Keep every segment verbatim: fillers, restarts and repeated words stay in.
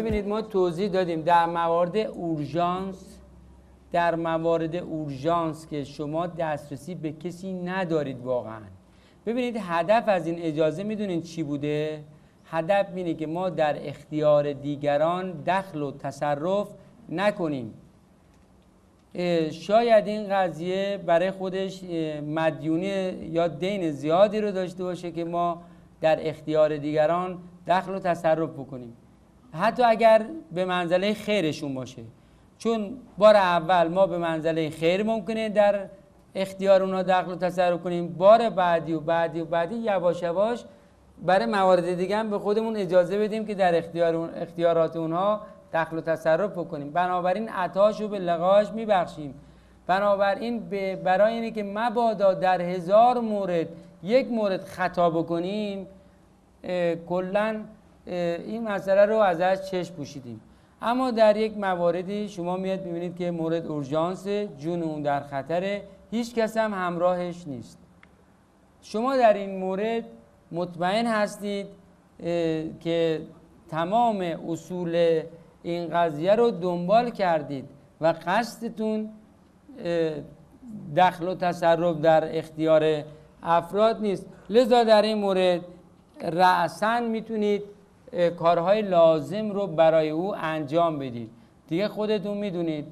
ببینید ما توضیح دادیم در موارد اورژانس، در موارد اورژانس که شما دسترسی به کسی ندارید واقعا. ببینید هدف از این اجازه میدونین چی بوده؟ هدف اینه که ما در اختیار دیگران دخل و تصرف نکنیم. شاید این قضیه برای خودش مدیونی یا دین زیادی رو داشته باشه که ما در اختیار دیگران دخل و تصرف بکنیم، حتی اگر به منزله خیرشون باشه، چون بار اول ما به منزله خیر ممکنه در اختیار اونا دخل و تصرف کنیم، بار بعدی و بعدی و بعدی یواش یواش برای موارد دیگه هم به خودمون اجازه بدیم که در اختیار اختیارات اونها دخل و تصرف بکنیم. بنابراین عطاشو به لقاش میبخشیم. بنابراین برای اینه که مبادا در هزار مورد یک مورد خطا بکنیم، کلا این مسئله رو ازش چشم پوشیدیم. اما در یک مواردی شما میاد میبینید که مورد اورژانس، جون اون در خطره، هیچ کس هم همراهش نیست. شما در این مورد مطمئن هستید که تمام اصول این قضیه رو دنبال کردید و قصدتون دخل و تصرف در اختیار افراد نیست، لذا در این مورد رأساً میتونید کارهای لازم رو برای او انجام بدید. دیگه خودتون میدونید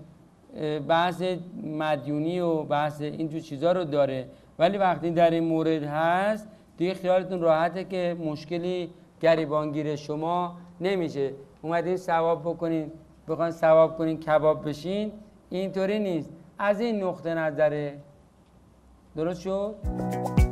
بحث مدیونی و بحث اینجور چیزا رو داره، ولی وقتی در این مورد هست دیگه خیالتون راحته که مشکلی گریبانگیر شما نمیشه. اومدین ثواب بکنین، بخواین ثواب کنین کباب بشین، اینطوری نیست. از این نقطه نظره درست شد؟